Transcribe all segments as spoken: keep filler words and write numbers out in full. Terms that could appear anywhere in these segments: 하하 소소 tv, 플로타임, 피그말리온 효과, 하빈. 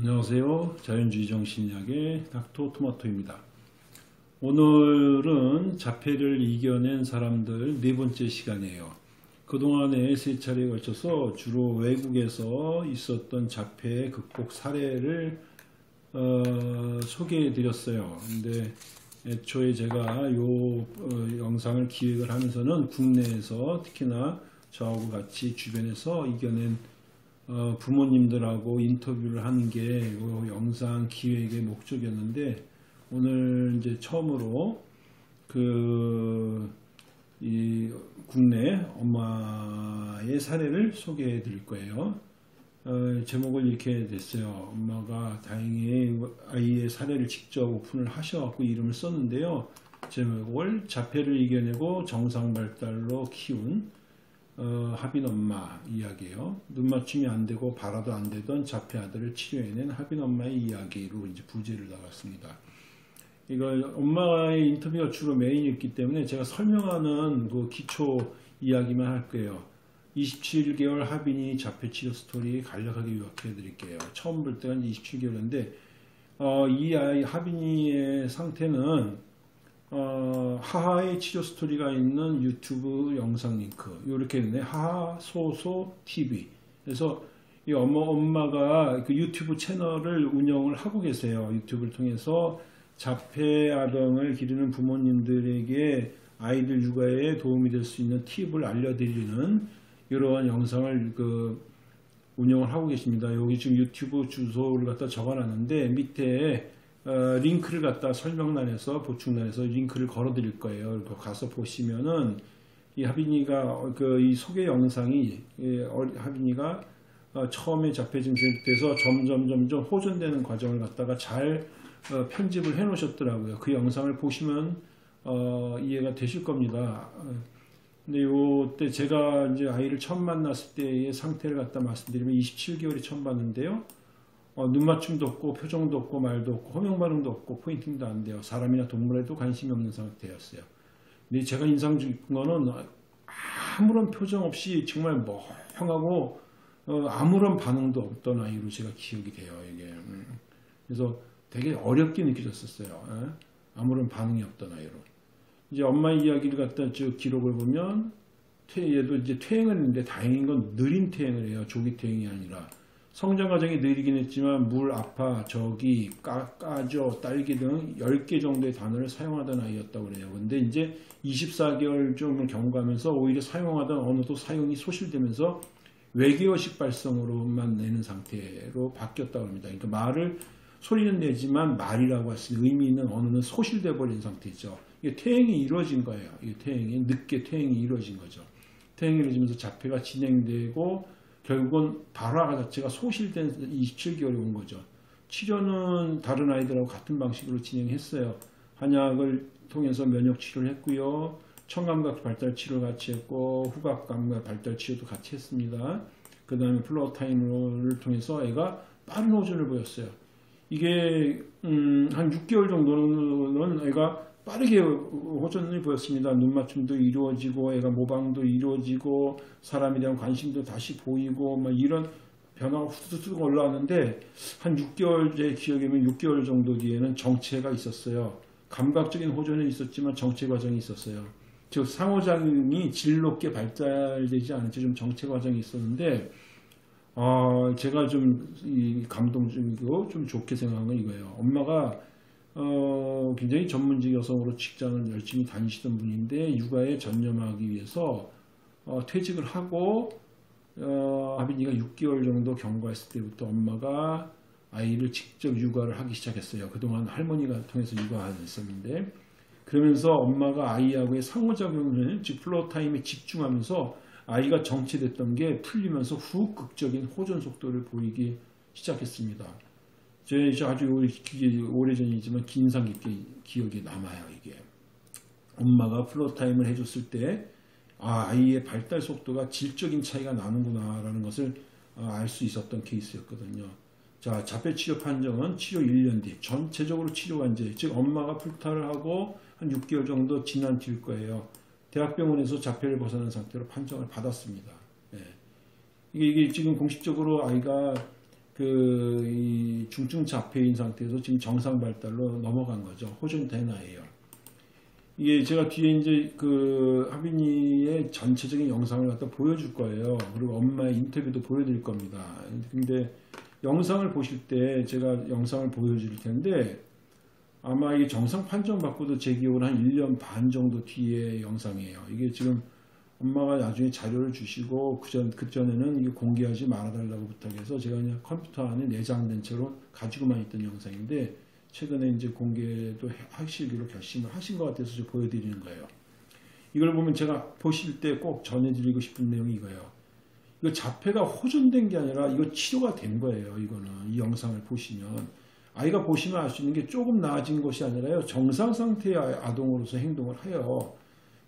안녕하세요. 자연주의 정신의학의 닥터 토마토입니다. 오늘은 자폐를 이겨낸 사람들 네 번째 시간이에요. 그동안에 세 차례에 걸쳐서 주로 외국에서 있었던 자폐 극복 사례를 어, 소개해 드렸어요. 근데 애초에 제가 요 어, 영상을 기획을 하면서는 국내에서 특히나 저하고 같이 주변에서 이겨낸 어, 부모님들하고 인터뷰를 하는 게 요 영상 기획의 목적이었는데, 오늘 이제 처음으로 그 이 국내 엄마의 사례를 소개해 드릴 거예요. 어, 제목을 이렇게 됐어요. 엄마가 다행히 아이의 사례를 직접 오픈을 하셔갖고 이름을 썼는데요. 제목을 자폐를 이겨내고 정상 발달로 키운 어, 하빈 엄마 이야기예요. 눈맞춤이 안 되고 바라도 안 되던 자폐 아들을 치료해낸 하빈 엄마의 이야기로 이제 부제를 나갔습니다. 이걸 엄마의 인터뷰가 주로 메인이었기 때문에 제가 설명하는 그 기초 이야기만 할 거예요. 이십칠 개월 하빈이 자폐 치료 스토리 간략하게 요약해 드릴게요. 처음 볼 때가 이십칠 개월인데 어, 이 아이 하빈이의 상태는 어, 하하의 치료 스토리가 있는 유튜브 영상 링크 요렇게 있네. 하하 소소 티비. 그래서 이 엄마, 엄마가 그 유튜브 채널을 운영을 하고 계세요. 유튜브를 통해서 자폐 아동을 기르는 부모님들에게 아이들 육아에 도움이 될 수 있는 팁을 알려드리는 이러한 영상을 그 운영을 하고 계십니다. 여기 지금 유튜브 주소를 갖다 적어놨는데 밑에 어, 링크를 갖다 설명란에서 보충란에서 링크를 걸어 드릴 거예요. 가서 보시면은 이 하빈이가 그 이 소개 영상이 이 하빈이가 어, 처음에 자폐 증세돼서 점점 점점 호전되는 과정을 갖다가 잘 어, 편집을 해 놓으셨더라고요. 그 영상을 보시면 어, 이해가 되실 겁니다. 근데 요때 제가 이제 아이를 처음 만났을 때의 상태를 갖다 말씀드리면 이십칠 개월이 처음 봤는데요. 어, 눈맞춤도 없고 표정도 없고 말도 없고 호명 발음도 없고 포인팅도 안 돼요. 사람이나 동물에도 관심이 없는 상태였어요. 근데 제가 인상 깊은 거는 아무런 표정 없이 정말 멍하고 어, 아무런 반응도 없던 아이로 제가 기억이 돼요. 이게 그래서 되게 어렵게 느껴졌었어요. 아무런 반응이 없던 아이로. 이제 엄마 이야기를 갖다 쭉 기록을 보면 퇴, 얘도 이제 퇴행을 했는데 다행인 건 느린 퇴행을 해요. 조기 퇴행이 아니라. 성장 과정이 느리긴 했지만 물, 아파, 저기, 까, 까져, 딸기 등 열 개 정도의 단어를 사용하던 아이였다고 그래요. 근데 이제 이십사 개월 정도 경과하면서 오히려 사용하던 언어도 사용이 소실되면서 외계어식 발성으로만 내는 상태로 바뀌었다고 합니다. 그러니까 말을 소리는 내지만 말이라고 할 수 있는 의미 있는 언어는 소실돼 버린 상태죠. 이게 퇴행이 이루어진 거예요. 이게 퇴행이 늦게 퇴행이 이루어진 거죠. 퇴행이 이루어지면서 자폐가 진행되고 결국은 발화가 자체가 소실된 이십칠 개월이 온 거죠. 치료는 다른 아이들하고 같은 방식으로 진행했어요. 한약을 통해서 면역 치료를 했고요. 청감각 발달 치료를 같이 했고 후각감각 발달 치료도 같이 했습니다. 그 다음에 플로타임을 통해서 애가 빠른 호전을 보였어요. 이게 음, 한 육 개월 정도는 애가 빠르게 호전을 보였습니다. 눈맞춤도 이루어지고 애가 모방도 이루어지고 사람에 대한 관심도 다시 보이고 막 이런 변화가 후두둑 올라왔는데 한 육 개월 제 기억이면 육 개월 정도 뒤에는 정체가 있었어요. 감각적인 호전은 있었지만 정체 과정이 있었어요. 즉 상호작용이 질 높게 발달되지 않은 채 좀 정체 과정이 있었는데 어, 제가 좀 이 감동적이고 좀 좋게 생각한 건 이거예요. 엄마가 어, 굉장히 전문직 여성으로 직장을 열심히 다니시던 분인데 육아에 전념하기 위해서 어, 퇴직을 하고 어, 하빈이가 육 개월 정도 경과했을 때부터 엄마가 아이를 직접 육아를 하기 시작했어요. 그동안 할머니가 통해서 육아했었는데 그러면서 엄마가 아이하고의 상호작용을 즉 플로타임에 집중하면서 아이가 정체됐던 게 풀리면서 훅 극적인 호전 속도를 보이기 시작했습니다. 제 아주 오래전이지만 긴상 깊게 기억이 남아요. 이게 엄마가 플로타임을 해줬을 때 아, 아이의 발달 속도가 질적인 차이가 나는구나 라는 것을 아, 알 수 있었던 케이스였거든요. 자, 자폐 치료 판정은 치료 일 년 뒤 전체적으로 치료가 이제 즉 엄마가 풀타를 하고 한 육 개월 정도 지난 뒤일 거예요. 대학병원에서 자폐를 벗어난 상태로 판정을 받았습니다. 예. 이게, 이게 지금 공식적으로 아이가 그 이 중증 자폐인 상태에서 지금 정상 발달로 넘어간 거죠. 호전되나예요. 이게 제가 뒤에 이제 그 하빈이의 전체적인 영상을 갖다 보여줄 거예요. 그리고 엄마의 인터뷰도 보여드릴 겁니다. 근데 영상을 보실 때 제가 영상을 보여줄 텐데 아마 이게 정상 판정 받고도 제 기억으로 한 일 년 반 정도 뒤에 영상이에요. 이게 지금 엄마가 나중에 자료를 주시고 그전, 그전에는 이게 공개하지 말아달라고 부탁해서 제가 그냥 컴퓨터 안에 내장된 채로 가지고만 있던 영상인데 최근에 이제 공개도 하시기로 결심을 하신 것 같아서 제가 보여드리는 거예요. 이걸 보면 제가 보실 때 꼭 전해드리고 싶은 내용이 이거예요. 이거 자폐가 호전된 게 아니라 이거 치료가 된 거예요. 이거는 이 영상을 보시면 아이가 보시면 알 수 있는 게 조금 나아진 것이 아니라요. 정상 상태의 아동으로서 행동을 해요.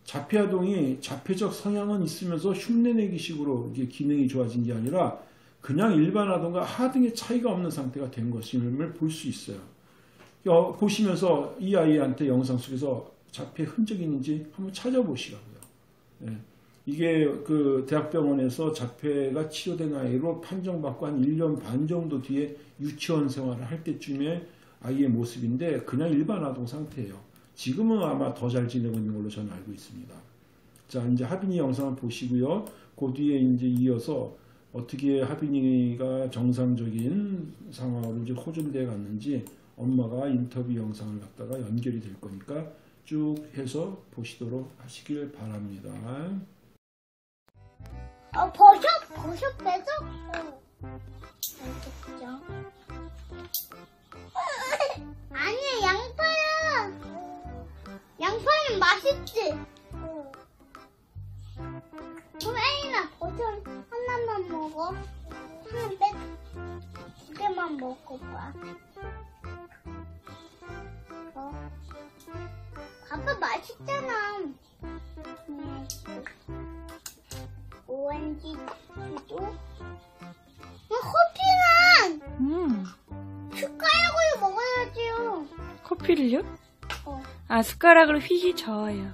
자폐 아동이 자폐적 성향은 있으면서 흉내내기식으로 이게 기능이 좋아진 게 아니라 그냥 일반 아동과 하등의 차이가 없는 상태가 된 것임을 볼 수 있어요. 어, 보시면서 이 아이한테 영상 속에서 자폐 흔적이 있는지 한번 찾아보시라고요. 예. 이게 그 대학병원에서 자폐가 치료된 아이로 판정받고 한 일 년 반 정도 뒤에 유치원 생활을 할 때쯤에 아이의 모습인데 그냥 일반 아동 상태예요. 지금은 아마 더 잘 지내고 있는 걸로 저는 알고 있습니다. 자, 이제 하빈이 영상을 보시고요. 그 뒤에 이제 이어서 어떻게 하빈이가 정상적인 상황으로 이제 호전되어 갔는지 엄마가 인터뷰 영상을 갖다가 연결이 될 거니까 쭉 해서 보시도록 하시길 바랍니다. 어, 버섯? 버섯 빼서? 어. 알겠죠? 아니야, 양파야. 어. 양파는 맛있지? 어. 그럼 애인아, 버섯 하나만 먹어. 하나 빼, 두 개만 먹어봐. 어. 아빠 맛있잖아. 음. 오렌지 주도. 커피는 음. 숟가락으로 먹어야지요. 커피를요? 어. 아, 숟가락으로 휘휘 저어요.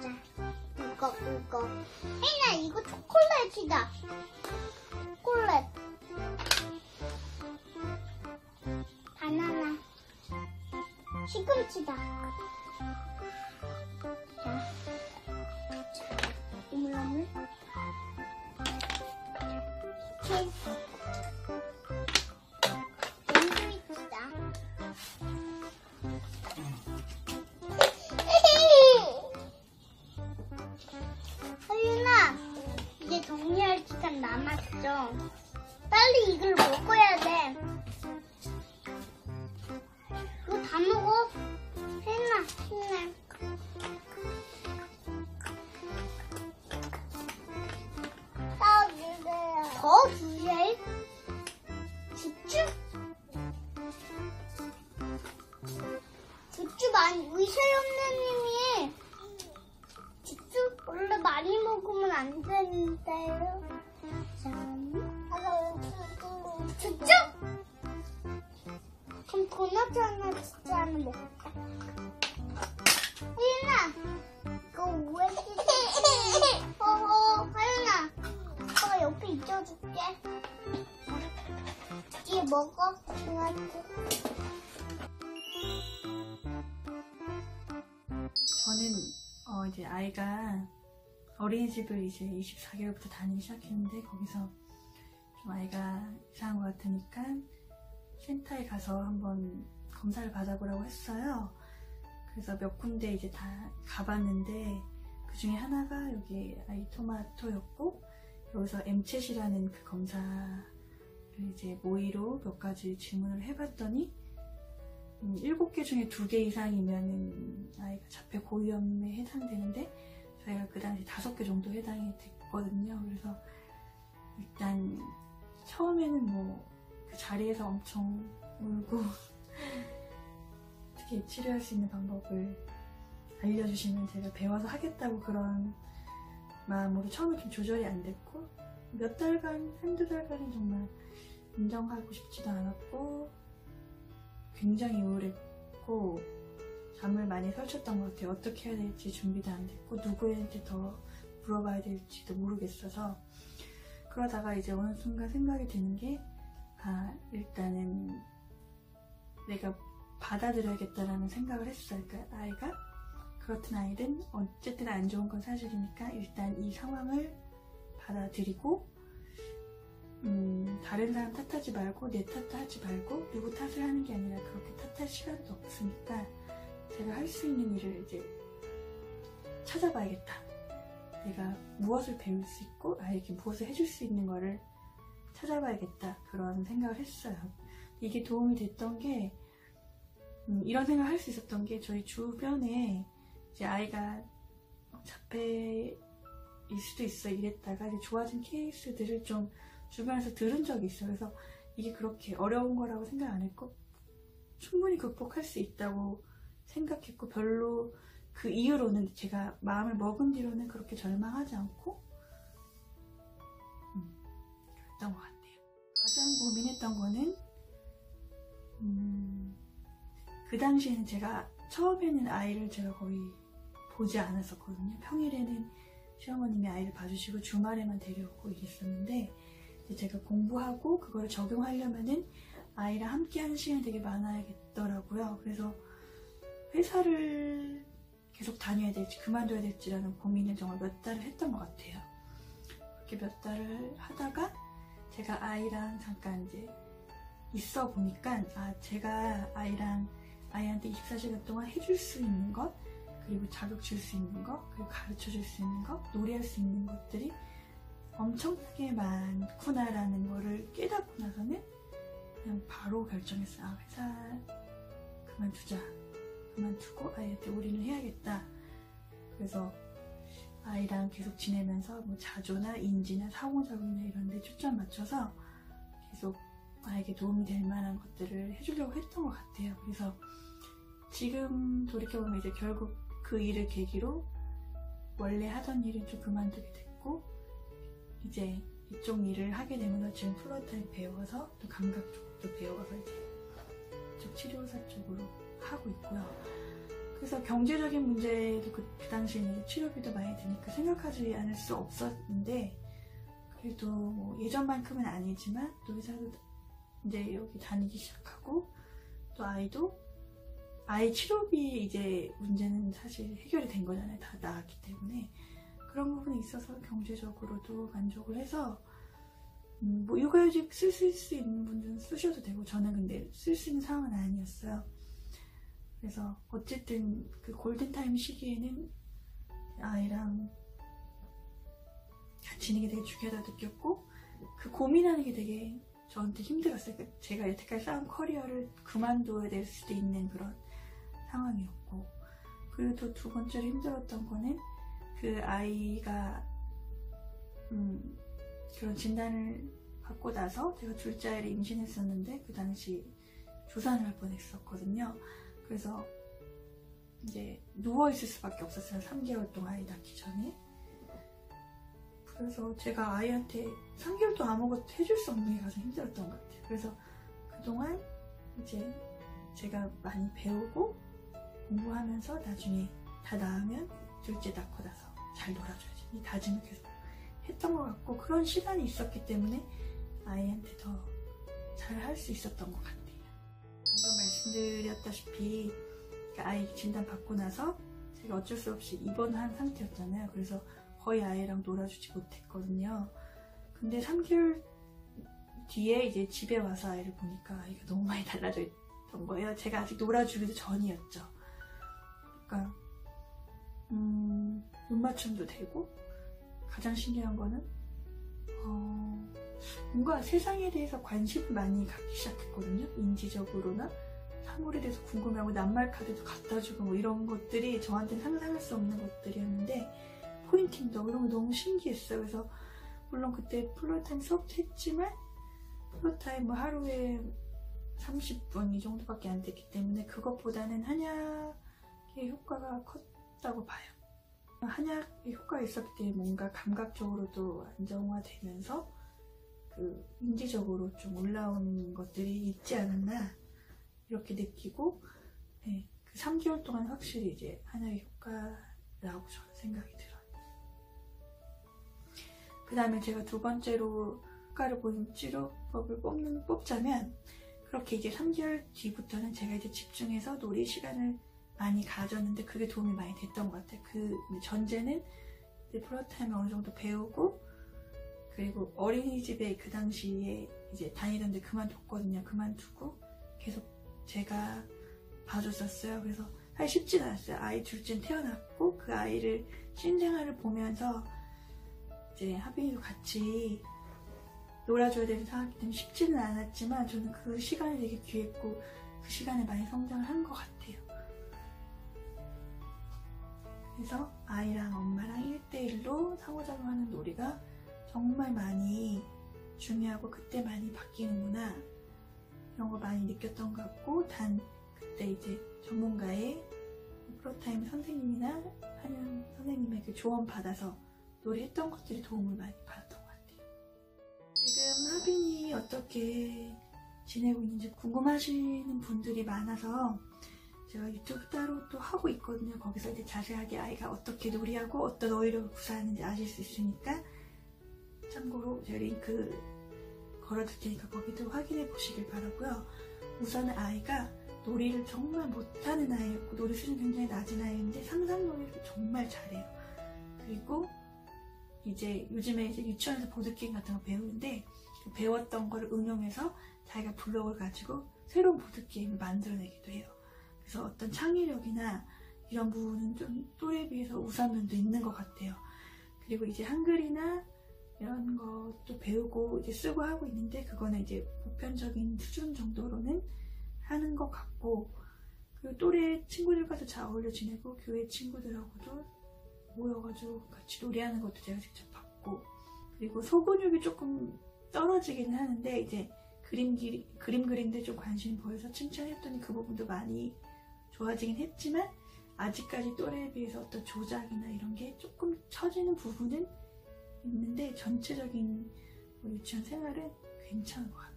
자, 이거 이거. 혜인아, 이거 초콜릿이다. 초콜릿. 바나나. 시금치다. 자, 우물우물. 샌드위치다. 하빈아, 이제 정리할 시간 남았죠? 빨리 이걸 먹어야 돼. 다 먹어. 혜인아, 힘내. 더 주세요. 더 주세요? 굿즈? 굿즈 많이, 의사 선생님이 굿즈 원래 많이 먹으면 안 되는데요. 굿즈? 그럼 도넛 하나 진짜 하나 먹자. 하윤아, 이거 오해시지? 어, 어, 하윤아, 아빠가 옆에 잊어줄게. 이게 먹어. 저는 어, 이제 아이가 어린이집을 이제 이십사 개월부터 다니기 시작했는데 거기서 좀 아이가 이상한 것 같으니까 센터에 가서 한번 검사를 받아보라고 했어요. 그래서 몇 군데 이제 다 가봤는데 그 중에 하나가 여기 아이 토마토였고 여기서 엠챗이라는 그 검사를 이제 모의로 몇 가지 질문을 해봤더니 음, 일곱 개 중에 두 개 이상이면은 아이가 자폐 고위험에 해당되는데 저희가 그 당시 다섯 개 정도 해당이 됐거든요. 그래서 일단 처음에는 뭐 그 자리에서 엄청 울고 어떻게 치료할 수 있는 방법을 알려주시면 제가 배워서 하겠다고 그런 마음으로 처음에 좀 조절이 안 됐고 몇 달간, 한두 달간은 정말 인정하고 싶지도 않았고 굉장히 우울했고 잠을 많이 설쳤던 것 같아요. 어떻게 해야 될지 준비도 안 됐고 누구한테 더 물어봐야 될지도 모르겠어서 그러다가 이제 어느 순간 생각이 드는 게, 아, 일단은 내가 받아들여야겠다라는 생각을 했어요. 그러니까 아이가 그렇든 아이든 어쨌든 안 좋은 건 사실이니까 일단 이 상황을 받아들이고, 음, 다른 사람 탓하지 말고 내 탓도 하지 말고, 누구 탓을 하는 게 아니라 그렇게 탓할 시간도 없으니까 제가 할 수 있는 일을 이제 찾아봐야겠다. 내가 무엇을 배울 수 있고 아이에게 무엇을 해줄 수 있는 거를 찾아봐야겠다, 그런 생각을 했어요. 이게 도움이 됐던 게, 음, 이런 생각을 할 수 있었던 게, 저희 주변에 이제 아이가 자폐일 수도 있어 이랬다가 이제 좋아진 케이스들을 좀 주변에서 들은 적이 있어요. 그래서 이게 그렇게 어려운 거라고 생각 안 했고 충분히 극복할 수 있다고 생각했고, 별로 그 이후로는 제가 마음을 먹은 뒤로는 그렇게 절망하지 않고 음, 그랬던 것 같아요. 가장 고민했던 거는, 음, 그 당시에는 제가 처음에는 아이를 제가 거의 보지 않았었거든요. 평일에는 시어머님이 아이를 봐주시고 주말에만 데려오고 이랬었는데, 제가 공부하고 그걸 적용하려면은 아이랑 함께 하는 시간이 되게 많아야겠더라고요. 그래서 회사를 계속 다녀야 될지 그만둬야 될지라는 고민을 정말 몇 달을 했던 것 같아요. 그렇게 몇 달을 하다가 제가 아이랑 잠깐 이제 있어 보니까, 아, 제가 아이랑 아이한테 이십사 시간 동안 해줄 수 있는 것, 그리고 자극 줄 수 있는 것, 그리고 가르쳐 줄 수 있는 것, 놀이할 수 있는 것들이 엄청나게 많구나라는 거를 깨닫고 나서는 그냥 바로 결정했어요. 아, 회사 그만두자. 그만두고 아이한테 올인을 해야겠다. 그래서 아이랑 계속 지내면서 뭐 자조나 인지나 사고작용이나 이런 데 초점 맞춰서 계속 아이에게 도움이 될 만한 것들을 해주려고 했던 것 같아요. 그래서 지금 돌이켜보면 이제 결국 그 일을 계기로 원래 하던 일은 좀 그만두게 됐고, 이제 이쪽 일을 하게 되면서 지금 플로타임 배워서 또 감각 쪽도 배워서 이제 이쪽 치료사 쪽으로 하고 있고요. 그래서 경제적인 문제도 그, 그 당시에는 치료비도 많이 드니까 생각하지 않을 수 없었는데, 그래도 뭐 예전만큼은 아니지만 또 회사도 이제 여기 다니기 시작하고, 또 아이도 아이 치료비 이제 문제는 사실 해결이 된 거잖아요. 다 나았기 때문에 그런 부분에 있어서 경제적으로도 만족을 해서, 음, 뭐 육아휴직 쓰실 수 있는 분들은 쓰셔도 되고, 저는 근데 쓸 수 있는 상황은 아니었어요. 그래서 어쨌든 그 골든타임 시기에는 아이랑 같이 있는 게 되게 중요하다 느꼈고, 그 고민하는 게 되게 저한테 힘들었어요. 제가 여태까지 쌓은 커리어를 그만둬야 될 수도 있는 그런 상황이었고, 그리고 또 두 번째로 힘들었던 거는 그 아이가 음, 그런 진단을 받고 나서 제가 둘째 아이를 임신했었는데 그 당시 조산을 할 뻔했었거든요. 그래서 이제 누워있을 수밖에 없었어요. 삼 개월 동안 아이 낳기 전에. 그래서 제가 아이한테 삼 개월 동안 아무것도 해줄 수 없는 게 가장 힘들었던 것 같아요. 그래서 그동안 이제 제가 많이 배우고 공부하면서 나중에 다 낳으면 둘째 낳고 나서 잘 놀아줘야지, 이 다짐을 계속 했던 것 같고, 그런 시간이 있었기 때문에 아이한테 더 잘 할 수 있었던 것 같아요. 방금 말씀드렸다시피 아이 진단 받고 나서 제가 어쩔 수 없이 입원한 상태였잖아요. 그래서 거의 아이랑 놀아주지 못했거든요. 근데 삼 개월 뒤에 이제 집에 와서 아이를 보니까 아이가 너무 많이 달라져 있던 거예요. 제가 아직 놀아주기도 전이었죠. 그러니까 음, 눈맞춤도 되고, 가장 신기한 거는 어, 뭔가 세상에 대해서 관심을 많이 갖기 시작했거든요. 인지적으로나 사물에 대해서 궁금해하고 낱말 카드도 갖다주고 뭐 이런 것들이 저한테는 상상할 수 없는 것들이었는데, 포인팅도 그런 거 너무 신기했어요. 그래서 물론 그때 플로타임 수업도 했지만 플로타임 뭐 하루에 삼십 분 이 정도밖에 안 됐기 때문에 그것보다는 한약의 효과가 컸다고 봐요. 한약의 효과가 있었기 때문에 뭔가 감각적으로도 안정화되면서 그 인지적으로 좀 올라온 것들이 있지 않았나 이렇게 느끼고, 네, 그 삼 개월 동안 확실히 이제 한약의 효과라고 저는 생각이 들어요. 그 다음에 제가 두 번째로 효과를 보인 치료법을 뽑는, 뽑자면 그렇게 이제 삼 개월 뒤부터는 제가 이제 집중해서 놀이 시간을 많이 가졌는데 그게 도움이 많이 됐던 것 같아요. 그 전제는 플러타임을 어느 정도 배우고, 그리고 어린이집에 그 당시에 이제 다니던 데 그만뒀거든요. 그만두고 계속 제가 봐줬었어요. 그래서 사실 쉽진 않았어요. 아이 둘째는 태어났고 그 아이를 신생아를 보면서 이제 하빈이도 같이 놀아줘야 되는 상황이기 때문에 쉽지는 않았지만 저는 그 시간이 되게 귀했고 그 시간에 많이 성장을 한 것 같아요. 그래서 아이랑 엄마랑 일 대 일로 상호작용하는 놀이가 정말 많이 중요하고 그때 많이 바뀌는구나 이런 걸 많이 느꼈던 것 같고, 단 그때 이제 전문가의 프로타임 선생님이나 한영 선생님에게 조언 받아서 놀이했던 것들이 도움을 많이 받았던 것 같아요. 지금 하빈이 어떻게 지내고 있는지 궁금하시는 분들이 많아서 제가 유튜브 따로 또 하고 있거든요. 거기서 이제 자세하게 아이가 어떻게 놀이하고 어떤 어휘력을 구사하는지 아실 수 있으니까 참고로 제가 링크 걸어둘 테니까 거기도 확인해 보시길 바라고요. 우선은 아이가 놀이를 정말 못하는 아이였고 놀이 수준이 굉장히 낮은 아이인데 상상 놀이를 정말 잘해요. 그리고 이제 요즘에 이제 유치원에서 보드게임 같은 거 배우는데 배웠던 거를 응용해서 자기가 블록을 가지고 새로운 보드게임을 만들어내기도 해요. 그래서 어떤 창의력이나 이런 부분은 좀 또래에 비해서 우수한 면도 있는 것 같아요. 그리고 이제 한글이나 이런 것도 배우고 이제 쓰고 하고 있는데 그거는 이제 보편적인 수준 정도로는 하는 것 같고, 그리고 또래 친구들과도 잘 어울려 지내고 교회 친구들하고도 모여가지고 같이 놀이하는 것도 제가 직접 봤고, 그리고 소근육이 조금 떨어지기는 하는데 이제 그림 그리, 그림 그리는데 좀 관심이 보여서 칭찬했더니 그 부분도 많이 좋아지긴 했지만 아직까지 또래에 비해서 어떤 조작이나 이런 게 조금 처지는 부분은 있는데 전체적인 유치원 생활은 괜찮은 것 같아요.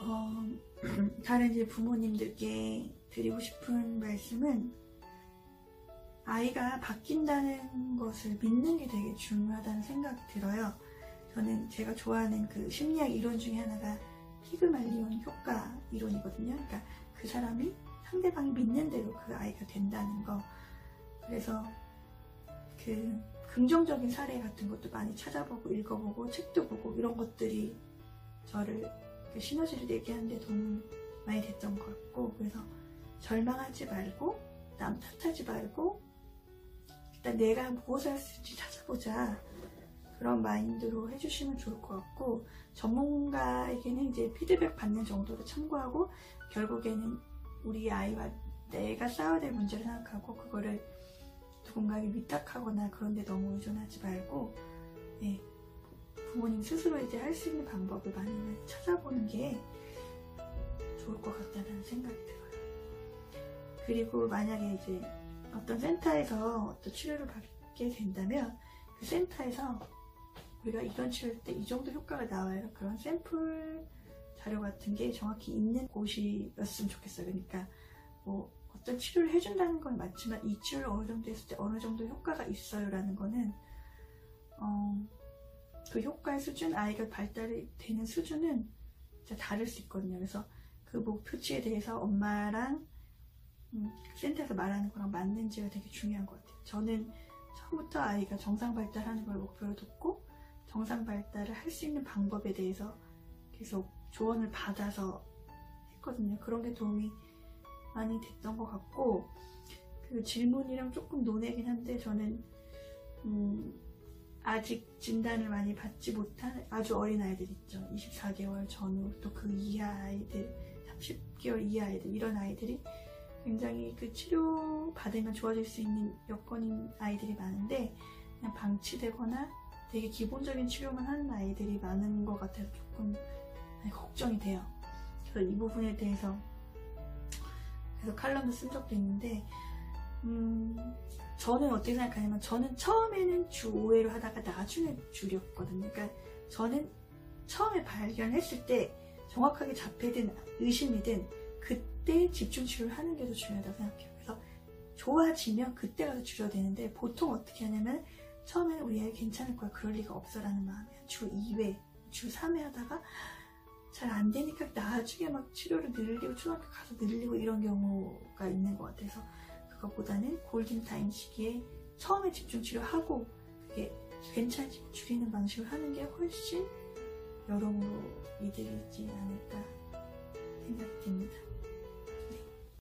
어, 다른 이제 부모님들께 드리고 싶은 말씀은 아이가 바뀐다는 것을 믿는 게 되게 중요하다는 생각이 들어요. 저는 제가 좋아하는 그 심리학 이론 중에 하나가 피그말리온 효과 이론이거든요. 그러니까 그 사람이 상대방이 믿는 대로 그 아이가 된다는 거. 그래서 그 긍정적인 사례 같은 것도 많이 찾아보고 읽어보고 책도 보고 이런 것들이 저를 그 시너지를 내게 하는 데 도움이 많이 됐던 것 같고, 그래서 절망하지 말고 남 탓하지 말고 일단 내가 무엇을 할 수 있는지 찾아보자 그런 마인드로 해주시면 좋을 것 같고, 전문가에게는 이제 피드백 받는 정도로 참고하고 결국에는 우리 아이와 내가 싸워야 될 문제를 생각하고 그거를 누군가에게 위탁하거나 그런 데 너무 의존하지 말고, 네, 부모님 스스로 이제 할 수 있는 방법을 많이 많이 찾아보는 게 좋을 것 같다는 생각이 들어요. 그리고 만약에 이제 어떤 센터에서 어떤 치료를 받게 된다면 그 센터에서 우리가 이런 치료할 때 이 정도 효과가 나와요. 그런 샘플 자료 같은 게 정확히 있는 곳이었으면 좋겠어요. 그러니까 뭐 어떤 치료를 해준다는 건 맞지만 이 치료를 어느 정도 했을 때 어느 정도 효과가 있어요 라는 거는 어, 그 효과의 수준, 아이가 발달이 되는 수준은 진짜 다를 수 있거든요. 그래서 그 목표치에 대해서 엄마랑 음, 센터에서 말하는 거랑 맞는지가 되게 중요한 것 같아요. 저는 처음부터 아이가 정상 발달하는 걸 목표로 뒀고 정상 발달을 할 수 있는 방법에 대해서 계속 조언을 받아서 했거든요. 그런 게 도움이 많이 됐던 것 같고, 그 질문이랑 조금 논의긴 한데 저는 음, 아직 진단을 많이 받지 못한 아주 어린 아이들 있죠. 이십사 개월 전후 또 그 이하 아이들, 삼십 개월 이하 아이들, 이런 아이들이 굉장히 그 치료 받으면 좋아질 수 있는 여건인 아이들이 많은데 그냥 방치되거나 되게 기본적인 치료만 하는 아이들이 많은 것 같아서 조금 걱정이 돼요. 그래서 이 부분에 대해서 그래서 칼럼을 쓴 적도 있는데 음, 저는 어떻게 생각하냐면 저는 처음에는 주 오 회로 하다가 나중에 줄였거든요. 그러니까 저는 처음에 발견했을 때 정확하게 자폐든 의심이든 그때 집중치료를 하는 게 더 중요하다고 생각해요. 그래서 좋아지면 그때 가서 줄여야 되는데 보통 어떻게 하냐면 처음에는 우리 아이 괜찮을 거야, 그럴 리가 없어 라는 마음이야. 주 이 회, 주 삼 회 하다가 잘 안 되니까 나중에 막 치료를 늘리고 초등학교 가서 늘리고 이런 경우가 있는 것 같아서, 그것보다는 골든타임 시기에 처음에 집중 치료하고 그게 괜찮아지면 줄이는 방식을 하는 게 훨씬 여러모로 이득이지 않을까 생각됩니다.